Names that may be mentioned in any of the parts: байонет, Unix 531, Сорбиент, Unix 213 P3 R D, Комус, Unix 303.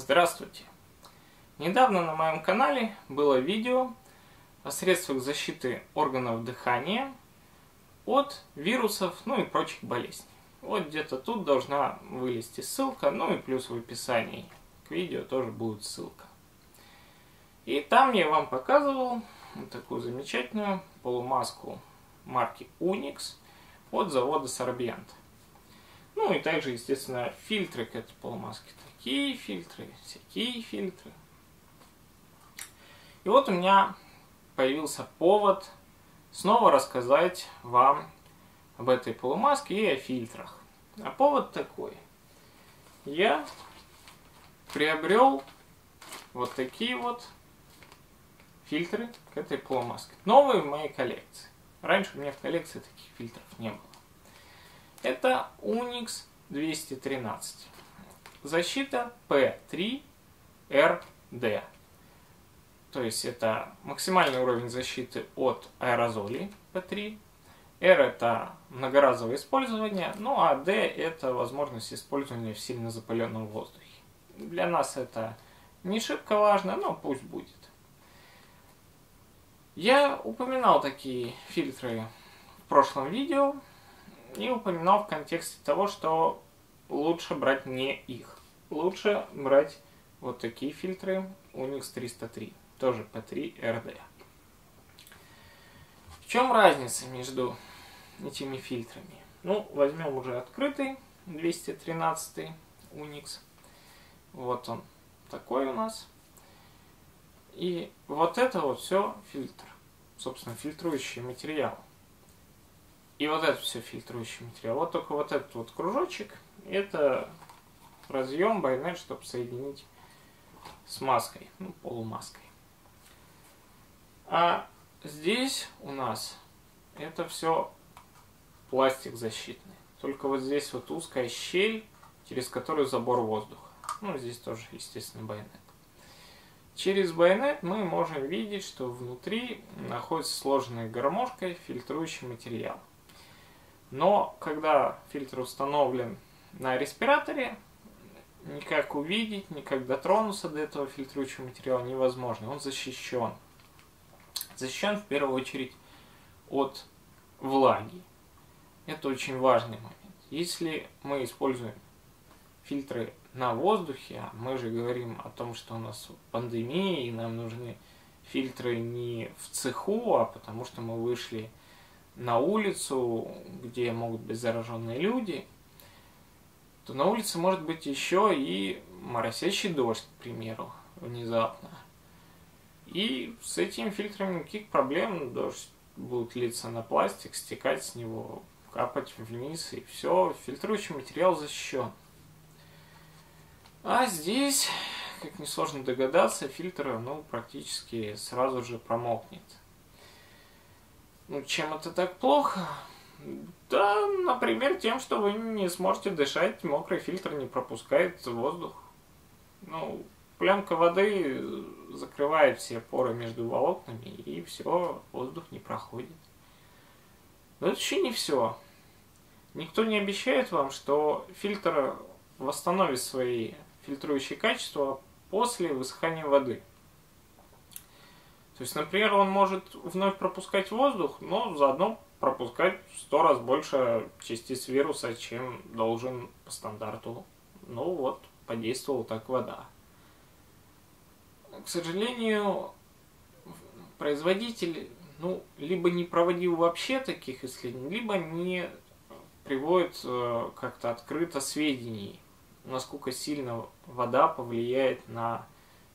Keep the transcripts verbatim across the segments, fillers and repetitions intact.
Здравствуйте! Недавно на моем канале было видео о средствах защиты органов дыхания от вирусов, ну и прочих болезней. Вот где-то тут должна вылезти ссылка, ну и плюс в описании к видео тоже будет ссылка. И там я вам показывал вот такую замечательную полумаску марки Unix от завода Сорбиент. Ну и также, естественно, фильтры к этой полумаске. Такие фильтры, всякие фильтры. И вот у меня появился повод снова рассказать вам об этой полумаске и о фильтрах. А повод такой. Я приобрел вот такие вот фильтры к этой полумаске. Новые в моей коллекции. Раньше у меня в коллекции таких фильтров не было. Это Unix двести тринадцать. Защита пи три эр ди. То есть это максимальный уровень защиты от аэрозолей пи три. R это многоразовое использование, ну а D это возможность использования в сильно запыленном воздухе. Для нас это не шибко важно, но пусть будет. Я упоминал такие фильтры в прошлом видео. И упоминал в контексте того, что лучше брать не их. Лучше брать вот такие фильтры Unix триста три, тоже пи три эр ди. В чем разница между этими фильтрами? Ну, возьмем уже открытый двести тринадцать Unix. Вот он такой у нас. И вот это вот все фильтр. Собственно, фильтрующий материал. И вот это все фильтрующий материал. Вот только вот этот вот кружочек, это разъем байонет, чтобы соединить с маской, ну, полумаской. А здесь у нас это все пластик защитный. Только вот здесь вот узкая щель, через которую забор воздуха. Ну, здесь тоже, естественно, байонет. Через байонет мы можем видеть, что внутри находится сложенная гармошкой фильтрующий материал. Но когда фильтр установлен на респираторе, никак увидеть, никак дотронуться до этого фильтрующего материала невозможно. Он защищен. Защищен в первую очередь от влаги. Это очень важный момент. Если мы используем фильтры на воздухе, а мы же говорим о том, что у нас пандемия, и нам нужны фильтры не в цеху, а потому что мы вышли на улицу, где могут быть зараженные люди, то на улице может быть еще и моросящий дождь, к примеру, внезапно. И с этими фильтрами никаких проблем. Дождь будет литься на пластик, стекать с него, капать вниз, и все, фильтрующий материал защищен. А здесь, как несложно догадаться, фильтр, ну, практически сразу же промокнет. Ну, чем это так плохо? Да, например, тем, что вы не сможете дышать, мокрый фильтр не пропускает воздух. Ну, пленка воды закрывает все поры между волокнами, и все, воздух не проходит. Но это еще не все. Никто не обещает вам, что фильтр восстановит свои фильтрующие качества после высыхания воды. То есть, например, он может вновь пропускать воздух, но заодно пропускать в сто раз больше частиц вируса, чем должен по стандарту. Ну вот, подействовала так вода. К сожалению, производитель, ну, либо не проводил вообще таких исследований, либо не приводит как-то открыто сведений, насколько сильно вода повлияет на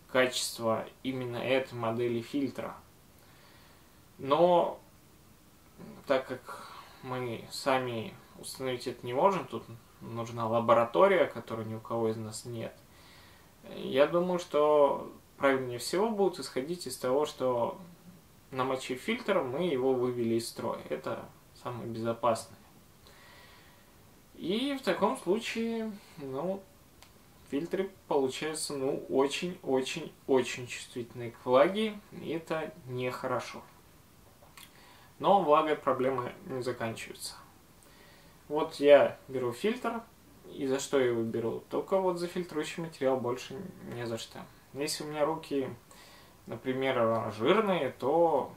качество именно этой модели фильтра. Но так как мы сами установить это не можем, тут нужна лаборатория, которой ни у кого из нас нет, я думаю, что правильнее всего будет исходить из того, что, намочив фильтр, мы его вывели из строя. Это самое безопасное. И в таком случае, ну, фильтры получаются, ну, очень-очень-очень чувствительные к влаге, и это нехорошо. Но влагой проблемы не заканчиваются. Вот я беру фильтр, и за что я его беру? Только вот за фильтрующий материал, больше не за что. Если у меня руки, например, жирные, то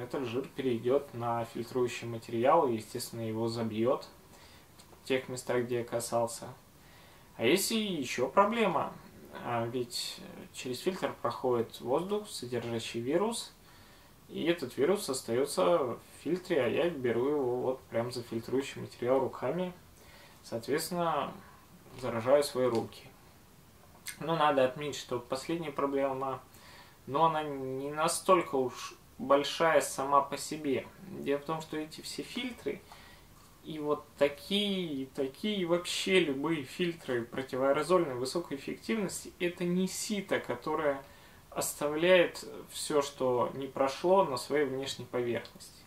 этот жир перейдет на фильтрующий материал и, естественно, его забьет в тех местах, где я касался. А если еще проблема, ведь через фильтр проходит воздух, содержащий вирус, и этот вирус остается в фильтре, а я беру его вот прям за фильтрующий материал руками. Соответственно, заражаю свои руки. Но надо отметить, что последняя проблема, но она не настолько уж большая сама по себе. Дело в том, что эти все фильтры, и вот такие, и такие, и вообще любые фильтры противоаэрозольной высокой эффективности, это не сито, которое оставляет все, что не прошло, на своей внешней поверхности.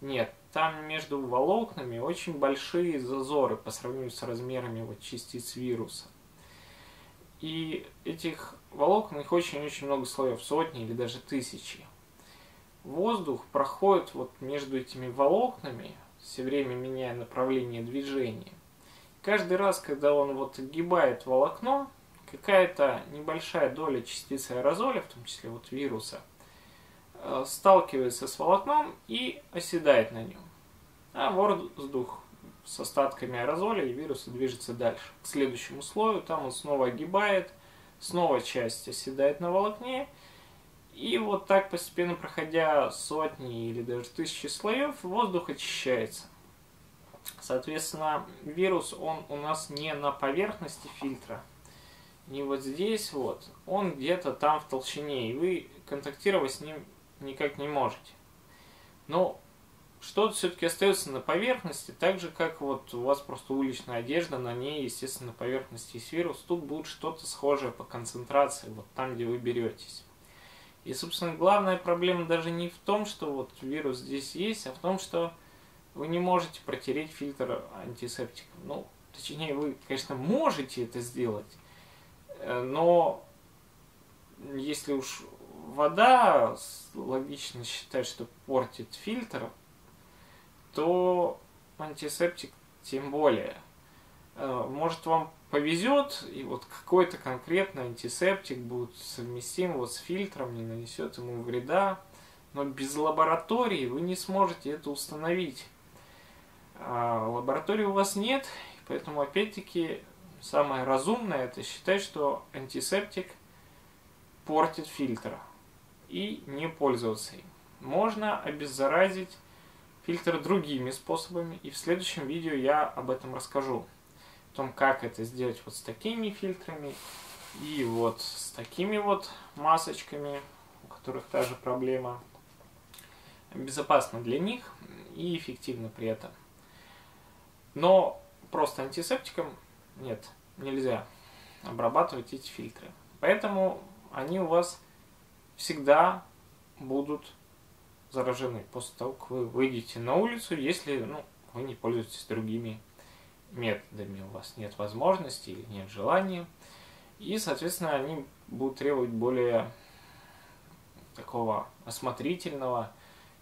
Нет, там между волокнами очень большие зазоры по сравнению с размерами вот частиц вируса. И этих волокон, их очень-очень много слоев, сотни или даже тысячи. Воздух проходит вот между этими волокнами, все время меняя направление движения. Каждый раз, когда он вот отгибает волокно, какая-то небольшая доля частицы аэрозоля, в том числе вот вируса, сталкивается с волокном и оседает на нем. А воздух с остатками аэрозоля и вируса движется дальше. К следующему слою, там он снова огибает, снова часть оседает на волокне. И вот так, постепенно проходя сотни или даже тысячи слоев, воздух очищается. Соответственно, вирус, он у нас не на поверхности фильтра, не вот здесь вот, он где-то там в толщине, и вы контактировать с ним никак не можете. Но что-то все-таки остается на поверхности, так же, как вот у вас просто уличная одежда, на ней, естественно, на поверхности есть вирус, тут будет что-то схожее по концентрации, вот там, где вы беретесь. И, собственно, главная проблема даже не в том, что вот вирус здесь есть, а в том, что вы не можете протереть фильтр антисептиком. Ну, точнее, вы, конечно, можете это сделать, но если уж вода логично считать, что портит фильтр, то антисептик тем более. Может, вам повезет, и вот какой-то конкретный антисептик будет совместим вот с фильтром, не нанесет ему вреда, но без лаборатории вы не сможете это установить. А лаборатории у вас нет, поэтому опять-таки самое разумное — это считать, что антисептик портит фильтр, и не пользоваться им. Можно обеззаразить фильтр другими способами, и в следующем видео я об этом расскажу. О том, как это сделать вот с такими фильтрами и вот с такими вот масочками, у которых та же проблема. Безопасно для них и эффективно при этом. Но просто антисептиком нет, нельзя обрабатывать эти фильтры. Поэтому они у вас всегда будут заражены после того, как вы выйдете на улицу, если ну, вы не пользуетесь другими методами, у вас нет возможности или нет желания, и, соответственно, они будут требовать более такого осмотрительного,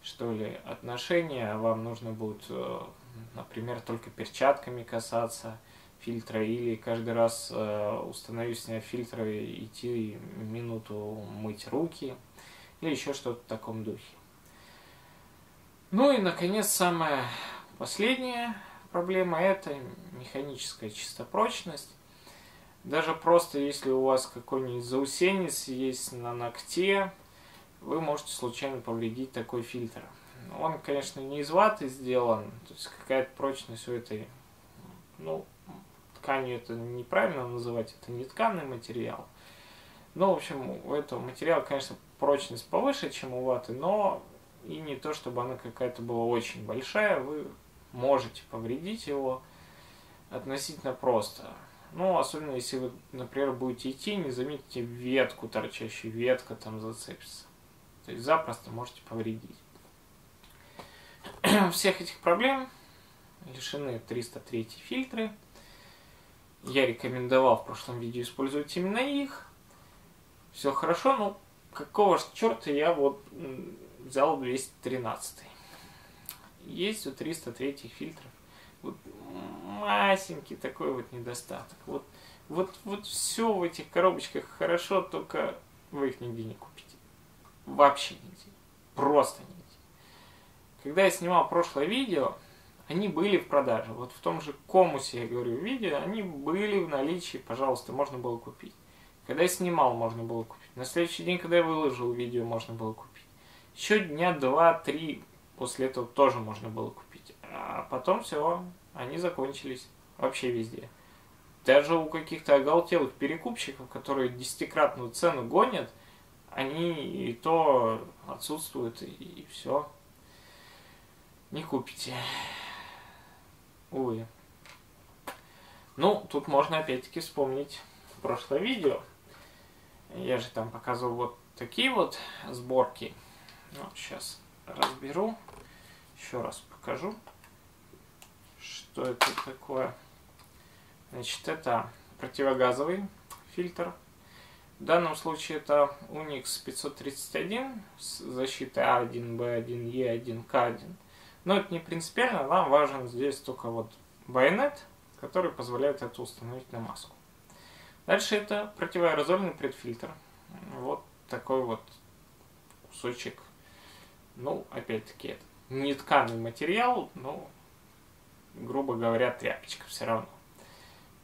что ли, отношения. Вам нужно будет, например, только перчатками касаться фильтра, или каждый раз, установив с ней фильтр, идти минуту мыть руки, или еще что-то в таком духе. Ну и, наконец, самое последнее. Проблема — это механическая чистопрочность. Даже просто если у вас какой-нибудь заусенец есть на ногте, вы можете случайно повредить такой фильтр. Он, конечно, не из ваты сделан, то есть какая-то прочность у этой, ну, тканью это неправильно называть, это не тканный материал. Ну, в общем, у этого материала, конечно, прочность повыше, чем у ваты, но и не то, чтобы она какая-то была очень большая, вы можете повредить его относительно просто. Ну, особенно если вы, например, будете идти, не заметите ветку, торчащую, ветка там зацепится. То есть запросто можете повредить. Всех этих проблем лишены триста третьи фильтры. Я рекомендовал в прошлом видео использовать именно их. Все хорошо, но какого ж черта я вот взял двести тринадцатый? Есть у триста третьих фильтров Вот масенький такой вот недостаток. Вот, вот, вот все в этих коробочках хорошо, только вы их нигде не купите. Вообще нигде. Просто нигде. Когда я снимал прошлое видео, они были в продаже. Вот в том же комусе, я говорю, видео, они были в наличии, пожалуйста, можно было купить. Когда я снимал, можно было купить. На следующий день, когда я выложил видео, можно было купить. Еще дня два-три после этого тоже можно было купить. А потом все, они закончились. Вообще везде. Даже у каких-то оголтелых перекупщиков, которые десятикратную цену гонят, они и то отсутствуют, и, и все. Не купите. Увы. Ну, тут можно опять-таки вспомнить прошлое видео. Я же там показывал вот такие вот сборки. Ну, сейчас разберу. Еще раз покажу, что это такое. Значит, это противогазовый фильтр. В данном случае это Unix пятьсот тридцать один с защитой А один, бэ один, е один, ка один. Но это не принципиально, нам важен здесь только вот байонет, который позволяет это установить на маску. Дальше это противоаэрозольный предфильтр. Вот такой вот кусочек. Ну, опять-таки, это не тканый материал, но, грубо говоря, тряпочка все равно.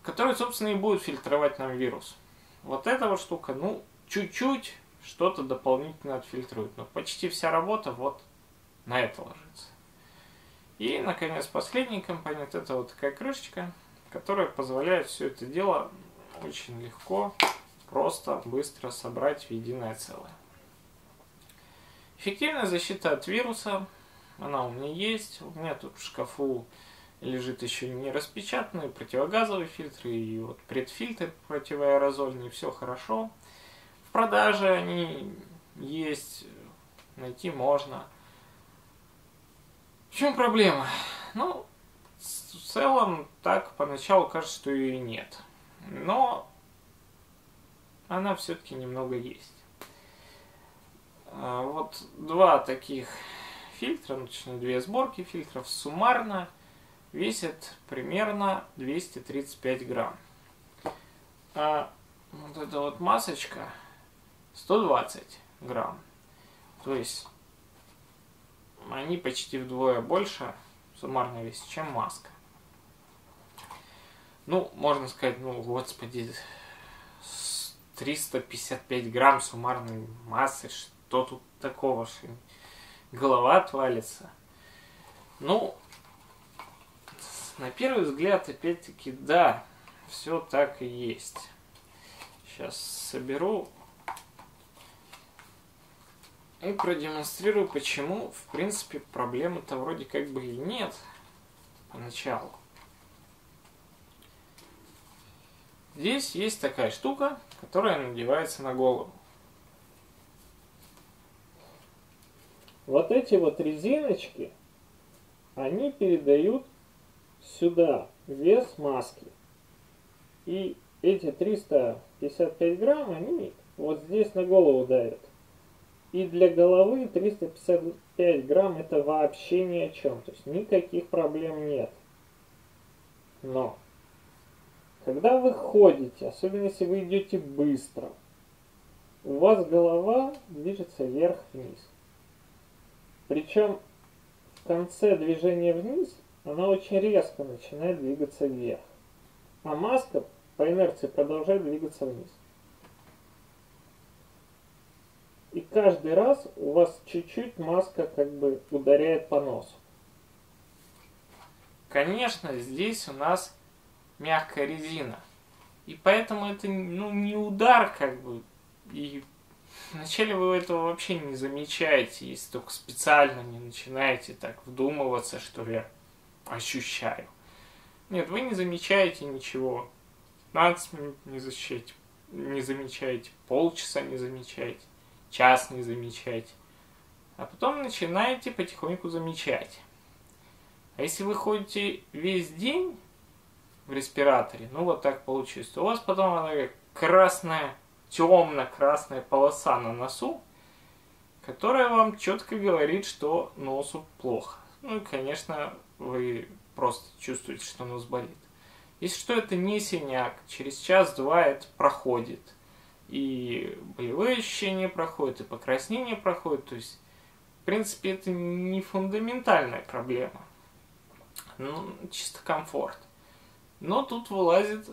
Который, собственно, и будет фильтровать нам вирус. Вот эта вот штука, ну, чуть-чуть что-то дополнительно отфильтрует. Но почти вся работа вот на это ложится. И, наконец, последний компонент, это вот такая крышечка, которая позволяет все это дело очень легко, просто, быстро собрать в единое целое. Эффективная защита от вируса, она у меня есть. У меня тут в шкафу лежит еще не распечатанный противогазовый фильтр и вот предфильтр противоаэрозольный, все хорошо. В продаже они есть, найти можно. В чем проблема? Ну, в целом, так поначалу кажется, что ее и нет. Но она все-таки немного есть. Вот два таких фильтра, ну, точнее, две сборки фильтров суммарно весят примерно двести тридцать пять грамм. А вот эта вот масочка сто двадцать грамм. То есть они почти вдвое больше суммарно вес, чем маска. Ну, можно сказать, ну, господи, триста пятьдесят пять грамм суммарной массы, что тут такого, что голова отвалится. Ну, на первый взгляд, опять-таки, да, все так и есть. Сейчас соберу и продемонстрирую, почему, в принципе, проблемы-то вроде как бы и нет поначалу. Здесь есть такая штука, которая надевается на голову. Вот эти вот резиночки, они передают сюда вес маски. И эти триста пятьдесят пять грамм, они вот здесь на голову давят. И для головы триста пятьдесят пять грамм это вообще ни о чем. То есть никаких проблем нет. Но когда вы ходите, особенно если вы идете быстро, у вас голова движется вверх-вниз. Причем в конце движения вниз она очень резко начинает двигаться вверх. А маска по инерции продолжает двигаться вниз. И каждый раз у вас чуть-чуть маска как бы ударяет по носу. Конечно, здесь у нас мягкая резина. И поэтому это, ну, не удар как бы. И вначале вы этого вообще не замечаете, если только специально не начинаете так вдумываться, что я ощущаю. Нет, вы не замечаете ничего. пятнадцать минут не замечаете, не замечаете, полчаса не замечаете. Час не замечать. А потом начинаете потихоньку замечать. А если вы ходите весь день в респираторе, ну вот так получилось, то у вас потом она как красная, темно-красная полоса на носу, которая вам четко говорит, что носу плохо. Ну и, конечно, вы просто чувствуете, что нос болит. Если что, это не синяк, через час-два это проходит. И болевые ощущения проходят, и покраснения проходят. То есть, в принципе, это не фундаментальная проблема. Ну, чисто комфорт. Но тут вылазит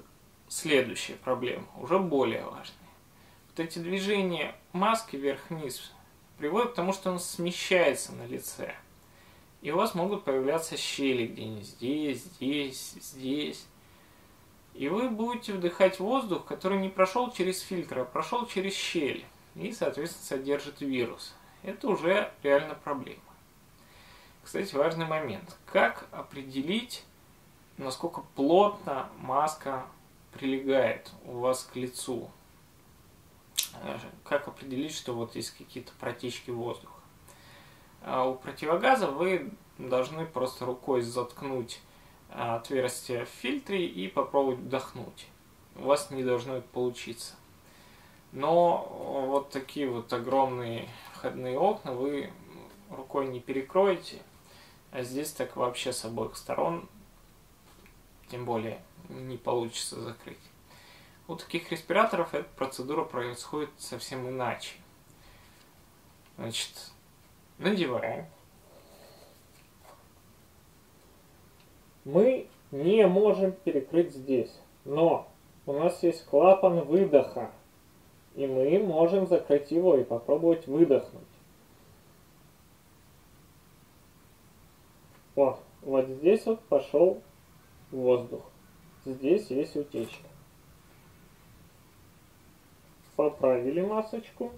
следующая проблема, уже более важная. Вот эти движения маски вверх-вниз приводят к тому, что он смещается на лице. И у вас могут появляться щели где-нибудь здесь, здесь, здесь. И вы будете вдыхать воздух, который не прошел через фильтр, а прошел через щель. И, соответственно, содержит вирус. Это уже реально проблема. Кстати, важный момент. Как определить, насколько плотно маска прилегает у вас к лицу? Как определить, что вот есть какие-то протечки воздуха? А у противогаза вы должны просто рукой заткнуть отверстие в фильтре и попробовать вдохнуть. У вас не должно это получиться. Но вот такие вот огромные входные окна вы рукой не перекроете, а здесь так вообще с обоих сторон тем более не получится закрыть. У таких респираторов эта процедура происходит совсем иначе. Значит, надеваем. Мы не можем перекрыть здесь, но у нас есть клапан выдоха, и мы можем закрыть его и попробовать выдохнуть. О, вот здесь вот пошел воздух, здесь есть утечка. Поправили масочку.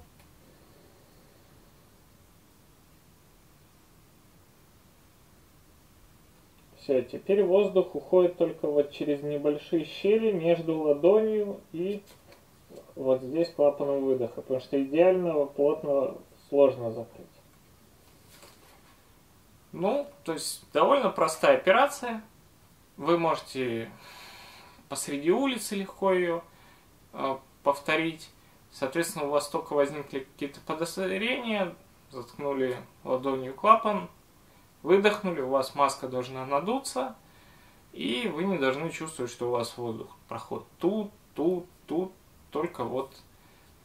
Все, теперь воздух уходит только вот через небольшие щели между ладонью и вот здесь клапаном выдоха, потому что идеального плотного сложно закрыть. Ну, то есть довольно простая операция. Вы можете посреди улицы легко ее э, повторить. Соответственно, у вас только возникли какие-то подозрения, заткнули ладонью клапан, выдохнули, у вас маска должна надуться, и вы не должны чувствовать, что у вас воздух проходит тут, тут, тут, только вот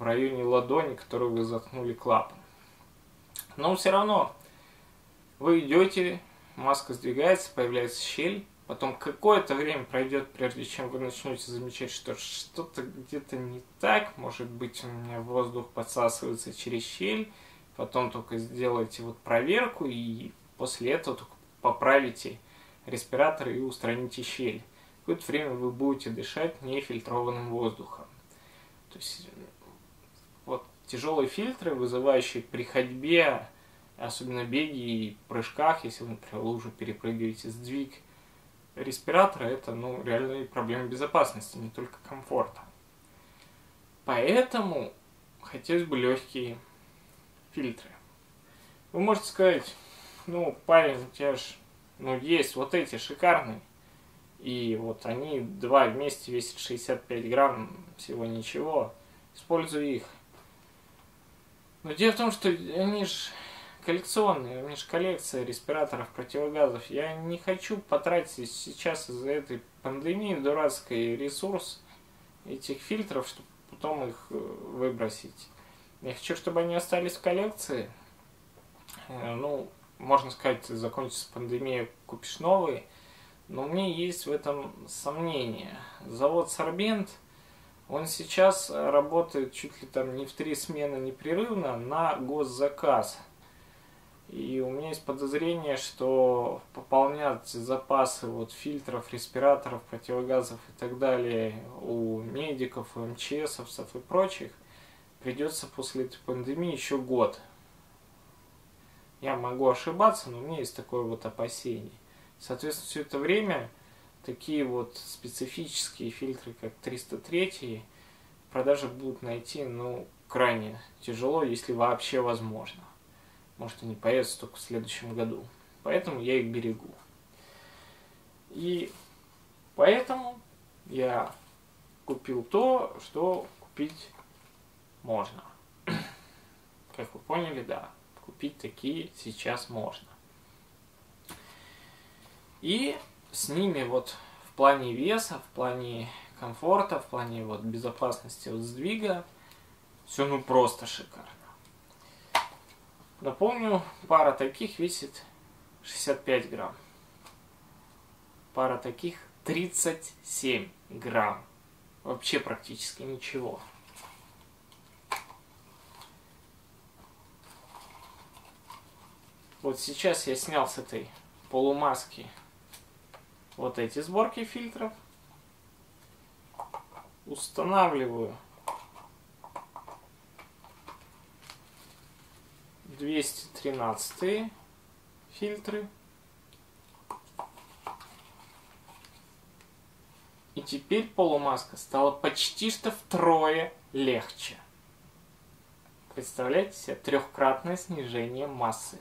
в районе ладони, которую вы заткнули клапан. Но все равно вы идете, маска сдвигается, появляется щель, потом какое-то время пройдет, прежде чем вы начнете замечать, что что-то где-то не так, может быть, у меня воздух подсасывается через щель, потом только сделайте вот проверку и после этого только поправите респиратор и устраните щель. Какое-то время вы будете дышать нефильтрованным воздухом. То есть вот тяжелые фильтры, вызывающие при ходьбе, особенно беге и прыжках, если вы, например, лужу перепрыгиваете, сдвиг респиратора, это ну, реальные проблемы безопасности, не только комфорта. Поэтому хотелось бы легкие фильтры. Вы можете сказать: ну, парень, у тебя ж, ну, есть вот эти шикарные, и вот они два вместе весят шестьдесят пять грамм, всего ничего, используй их. Но дело в том, что они же коллекционные, у меня же коллекция респираторов, противогазов. Я не хочу потратить сейчас из-за этой пандемии дурацкий ресурс этих фильтров, чтобы потом их выбросить. Я хочу, чтобы они остались в коллекции. Ну, можно сказать, закончится пандемия, купишь новые, но у меня есть в этом сомнения. Завод Сорбиент, он сейчас работает чуть ли там не в три смены непрерывно на госзаказ. И у меня есть подозрение, что пополнять запасы вот фильтров, респираторов, противогазов и так далее у медиков, у МЧСовцев и прочих придется после этой пандемии еще год. Я могу ошибаться, но у меня есть такое вот опасение. Соответственно, все это время такие вот специфические фильтры, как триста три, в продаже будут найти, ну, крайне тяжело, если вообще возможно. Может, они появятся только в следующем году. Поэтому я их берегу. И поэтому я купил то, что купить можно. Как вы поняли, да. Купить такие сейчас можно. И с ними вот в плане веса, в плане комфорта, в плане вот безопасности от сдвига все ну просто шикарно. Напомню, пара таких весит шестьдесят пять грамм. Пара таких тридцать семь грамм. Вообще практически ничего. Вот сейчас я снял с этой полумаски вот эти сборки фильтров. Устанавливаю двести тринадцать фильтры. И теперь полумаска стала почти что втрое легче. Представляете себе трехкратное снижение массы.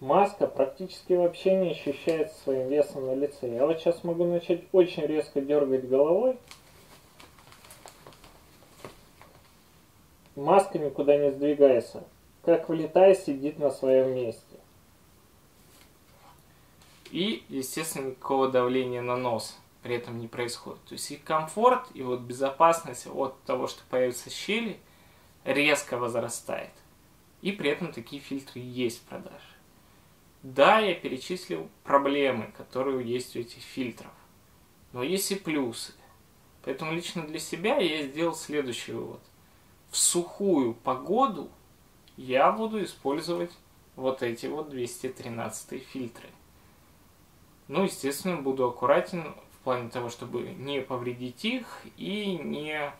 Маска практически вообще не ощущается своим весом на лице. Я вот сейчас могу начать очень резко дергать головой. Маска никуда не сдвигается. Как влетая, сидит на своем месте. И, естественно, никакого давления на нос при этом не происходит. То есть и комфорт, и вот безопасность от того, что появятся щели, резко возрастает. И при этом такие фильтры есть в продаже. Да, я перечислил проблемы, которые есть у этих фильтров, но есть и плюсы. Поэтому лично для себя я сделал следующий вывод. В сухую погоду я буду использовать вот эти вот двести тринадцать фильтры. Ну, естественно, буду аккуратен в плане того, чтобы не повредить их и не,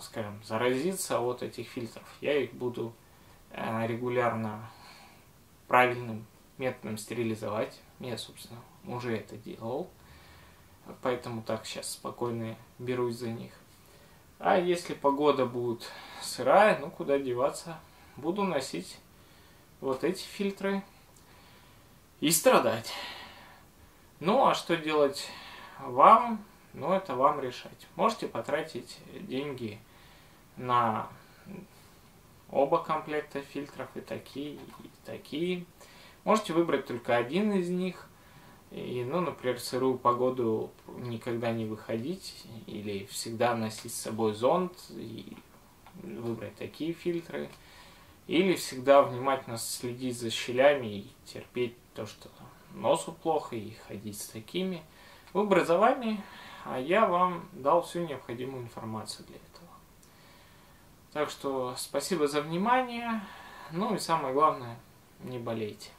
скажем, заразиться от этих фильтров. Я их буду регулярно правильным методом стерилизовать. Я, собственно, уже это делал. Поэтому так сейчас спокойно берусь за них. А если погода будет сырая, ну куда деваться? Буду носить вот эти фильтры и страдать. Ну а что делать вам? Ну это вам решать. Можете потратить деньги на оба комплекта фильтров, и такие, и такие. Можете выбрать только один из них. И, ну, например, в сырую погоду никогда не выходить или всегда носить с собой зонт и выбрать такие фильтры. Или всегда внимательно следить за щелями и терпеть то, что носу плохо, и ходить с такими. Выбор за вами, а я вам дал всю необходимую информацию для этого. Так что спасибо за внимание, ну и самое главное, не болейте.